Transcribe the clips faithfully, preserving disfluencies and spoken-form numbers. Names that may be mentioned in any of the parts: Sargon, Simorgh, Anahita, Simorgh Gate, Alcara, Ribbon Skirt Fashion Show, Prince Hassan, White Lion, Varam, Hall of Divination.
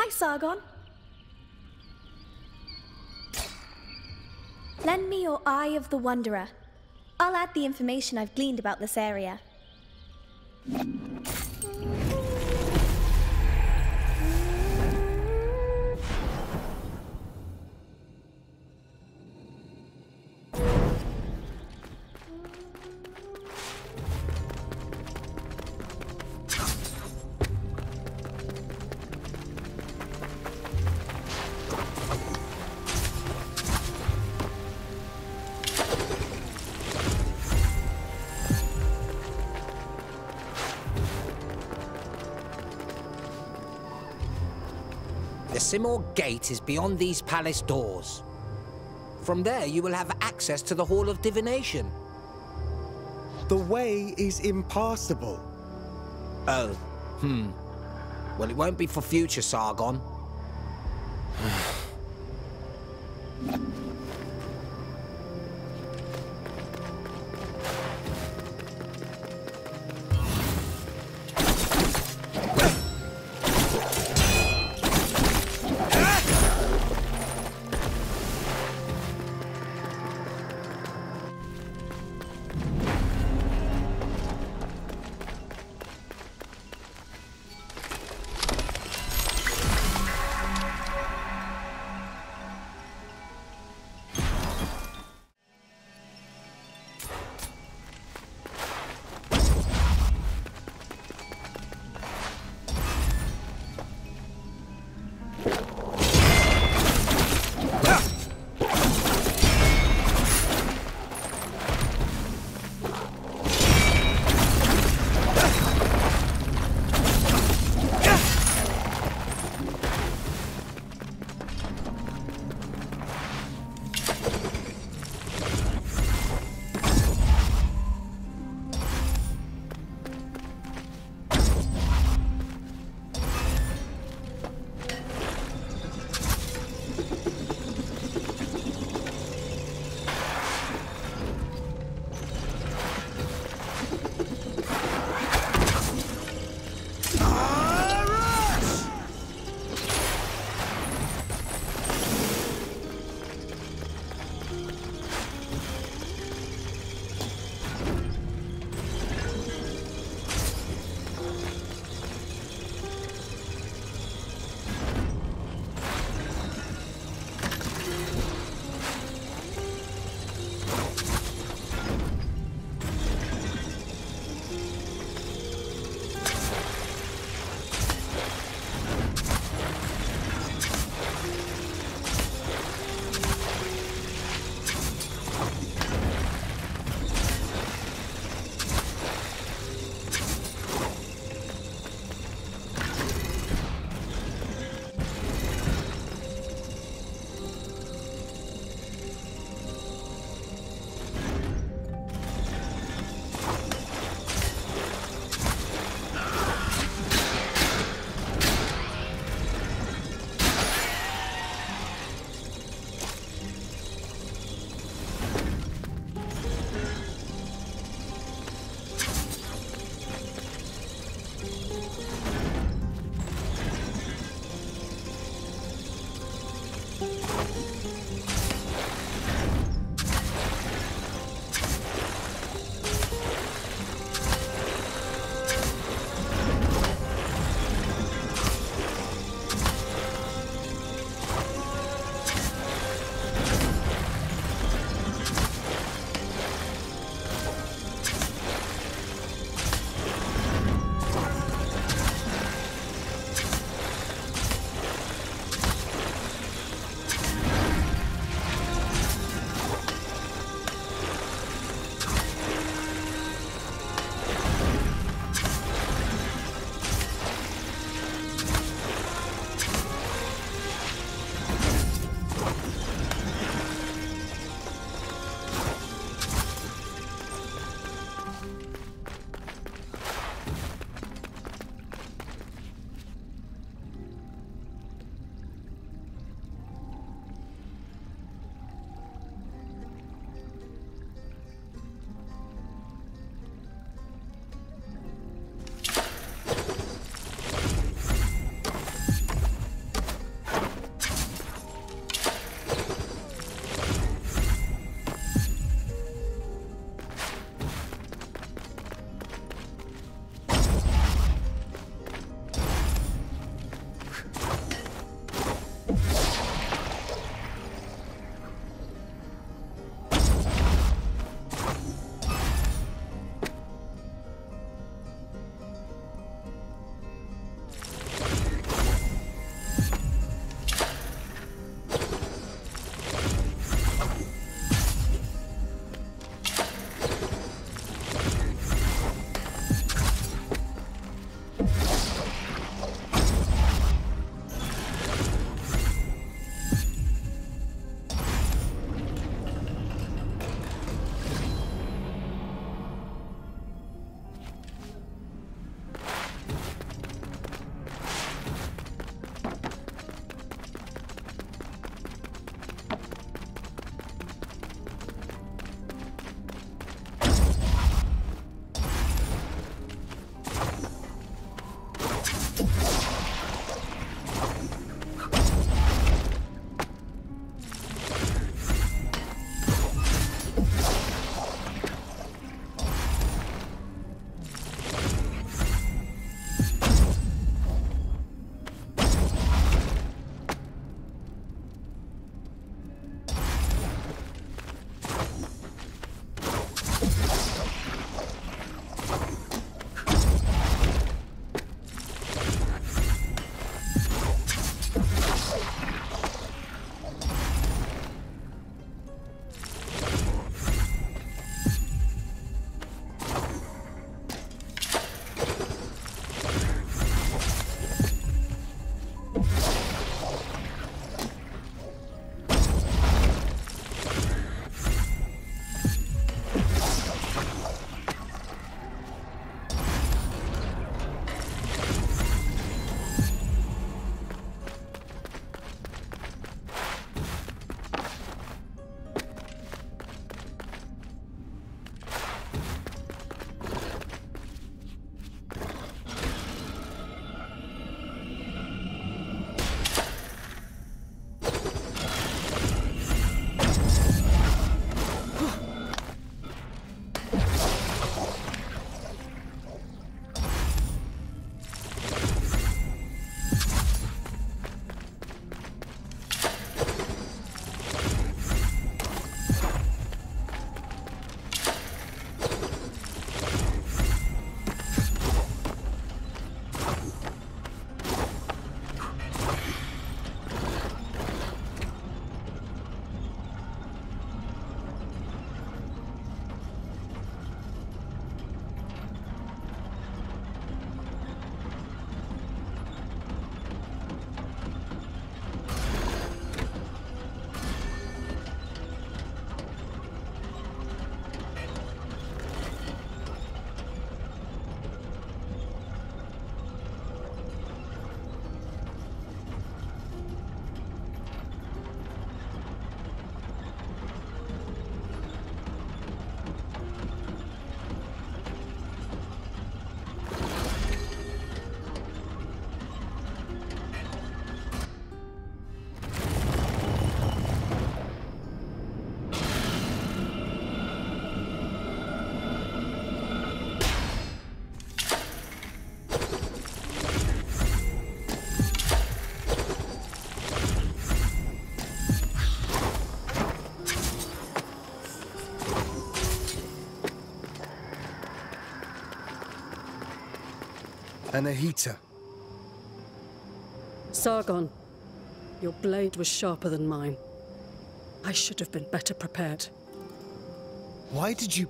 Hi, Sargon. Lend me your Eye of the Wanderer. I'll add the information I've gleaned about this area. The Simorgh Gate is beyond these palace doors. From there, you will have access to the Hall of Divination. The way is impassable. Oh, hmm. Well, it won't be for future, Sargon. Anahita. Sargon, your blade was sharper than mine. I should have been better prepared. Why did you...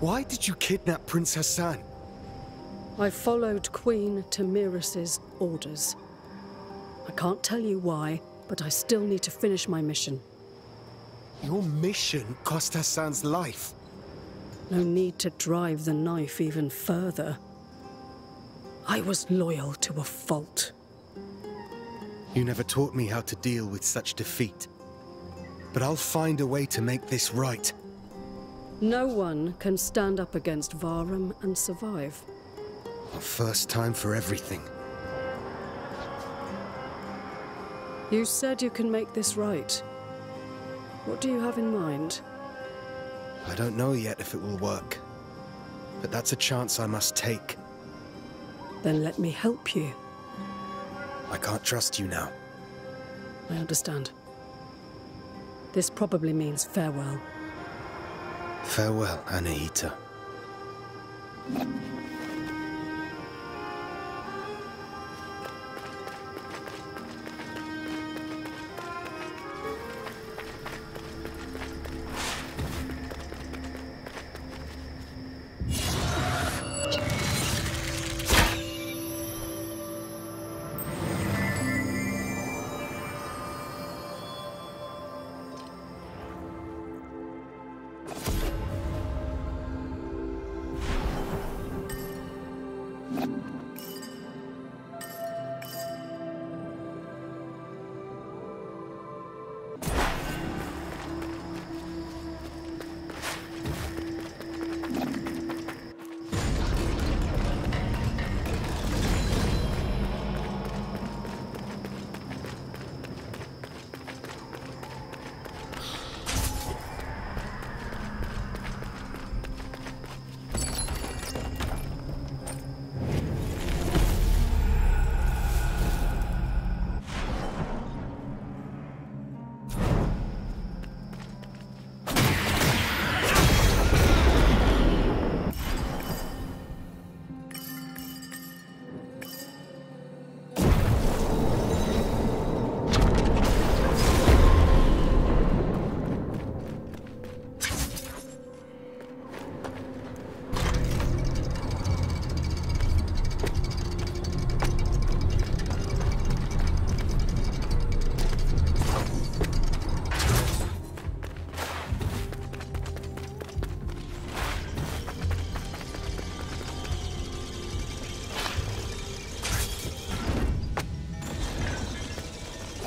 Why did you kidnap Prince Hassan? I followed Queen Tamiris's orders. I can't tell you why, but I still need to finish my mission. Your mission cost Hassan's life. No need to drive the knife even further. I was loyal to a fault. You never taught me how to deal with such defeat. But I'll find a way to make this right. No one can stand up against Varam and survive. The first time for everything. You said you can make this right. What do you have in mind? I don't know yet if it will work, but that's a chance I must take. Then let me help you. I can't trust you now. I understand. This probably means farewell. Farewell, Anahita.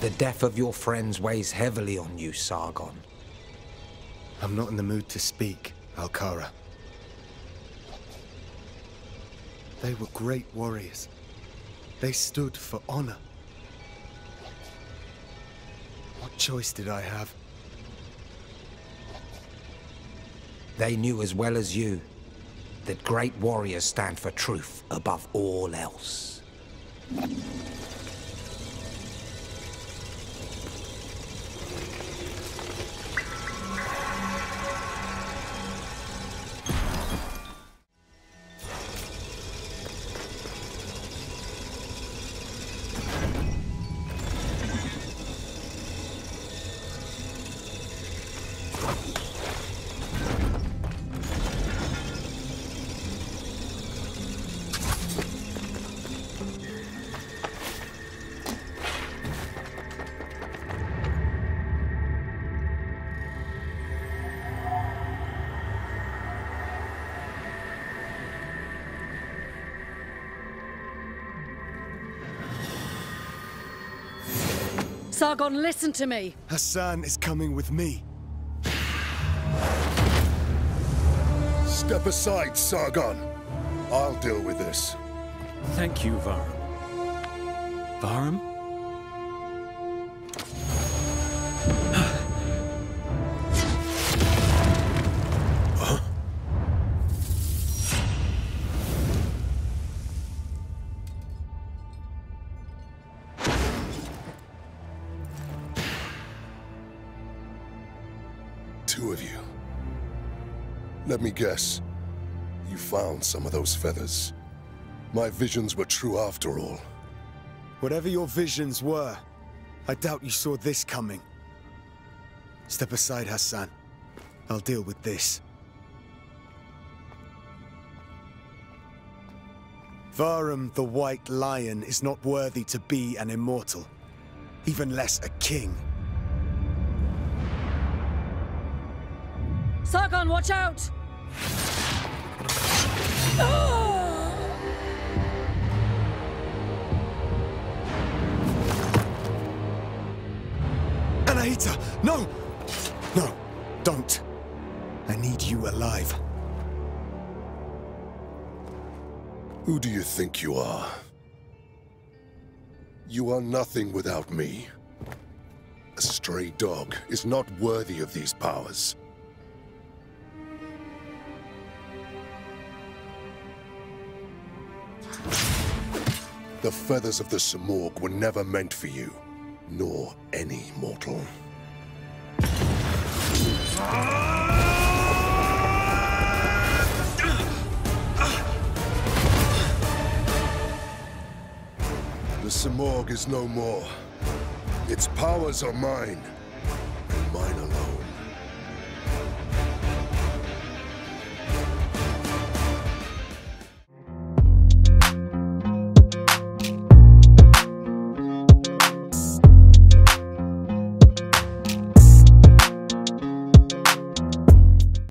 The death of your friends weighs heavily on you, Sargon. I'm not in the mood to speak, Alcara. They were great warriors. They stood for honor. What choice did I have? They knew as well as you that great warriors stand for truth above all else. Sargon, listen to me! Hassan is coming with me. Step aside, Sargon. I'll deal with this. Thank you, Varam. Varam? Huh? Two of you. Let me guess. You found some of those feathers. My visions were true after all. Whatever your visions were, I doubt you saw this coming. Step aside, Hassan. I'll deal with this. Varam the White Lion is not worthy to be an immortal, even less a king. Sargon, watch out! Oh! Anahita, no! No, don't. I need you alive. Who do you think you are? You are nothing without me. A stray dog is not worthy of these powers. The feathers of the Simorgh were never meant for you, nor any mortal. The Simorgh is no more. Its powers are mine, and mine alone.